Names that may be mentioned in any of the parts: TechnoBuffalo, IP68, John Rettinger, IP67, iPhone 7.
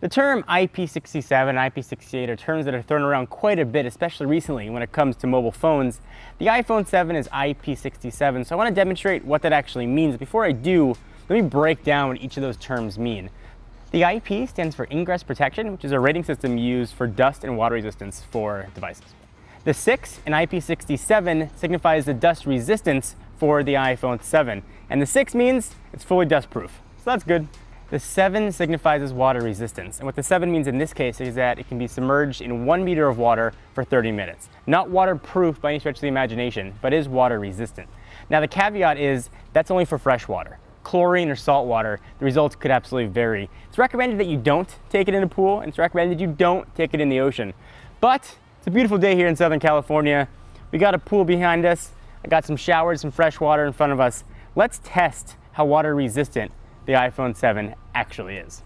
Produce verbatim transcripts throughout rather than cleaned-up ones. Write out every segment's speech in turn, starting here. The term I P sixty-seven and I P sixty-eight are terms that are thrown around quite a bit, especially recently when it comes to mobile phones. The iPhone seven is I P sixty-seven, so I want to demonstrate what that actually means. Before I do, let me break down what each of those terms mean. The I P stands for ingress protection, which is a rating system used for dust and water resistance for devices. The six in I P sixty-seven signifies the dust resistance for the iPhone seven, and the six means it's fully dust-proof, so that's good. The seven signifies as water resistance, and what the seven means in this case is that it can be submerged in one meter of water for thirty minutes. Not waterproof by any stretch of the imagination, but is water resistant. Now the caveat is that's only for fresh water. Chlorine or salt water, the results could absolutely vary. It's recommended that you don't take it in a pool, and it's recommended that you don't take it in the ocean. But it's a beautiful day here in Southern California. We got a pool behind us. I got some showers, some fresh water in front of us. Let's test how water resistant the iPhone seven actually is.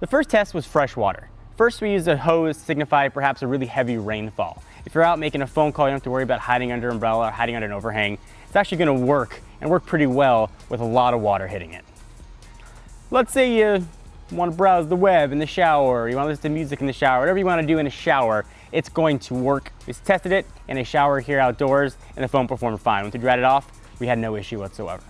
The first test was fresh water. First, we used a hose to signify perhaps a really heavy rainfall. If you're out making a phone call, you don't have to worry about hiding under an umbrella or hiding under an overhang. It's actually gonna work, and work pretty well with a lot of water hitting it. Let's say you wanna browse the web in the shower, or you wanna listen to music in the shower, whatever you wanna do in a shower, it's going to work. We tested it in a shower here outdoors, and the phone performed fine. Once we dried it off, we had no issue whatsoever.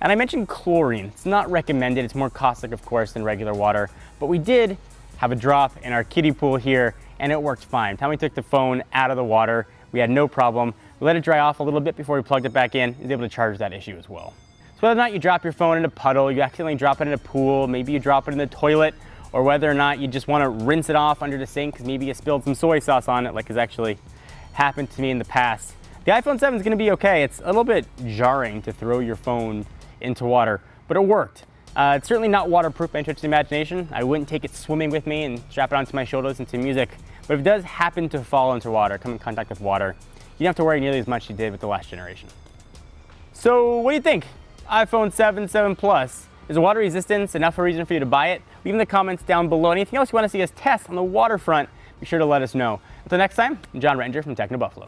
And I mentioned chlorine. It's not recommended. It's more caustic, of course, than regular water. But we did have a drop in our kiddie pool here, and it worked fine. By the time we took the phone out of the water, we had no problem. We let it dry off a little bit before we plugged it back in. It was able to charge that issue as well. So whether or not you drop your phone in a puddle, you accidentally drop it in a pool, maybe you drop it in the toilet, or whether or not you just want to rinse it off under the sink because maybe you spilled some soy sauce on it, like has actually happened to me in the past. The iPhone seven is going to be okay. It's a little bit jarring to throw your phone into water, but it worked. Uh, it's certainly not waterproof by any stretch of the imagination. I wouldn't take it swimming with me and strap it onto my shoulders and to music, but if it does happen to fall into water, come in contact with water, you don't have to worry nearly as much as you did with the last generation. So what do you think? iPhone seven, seven Plus. Is water resistance enough a reason for you to buy it? Leave in the comments down below. Anything else you want to see us test on the waterfront, be sure to let us know. Until next time, I'm John Rettinger from TechnoBuffalo.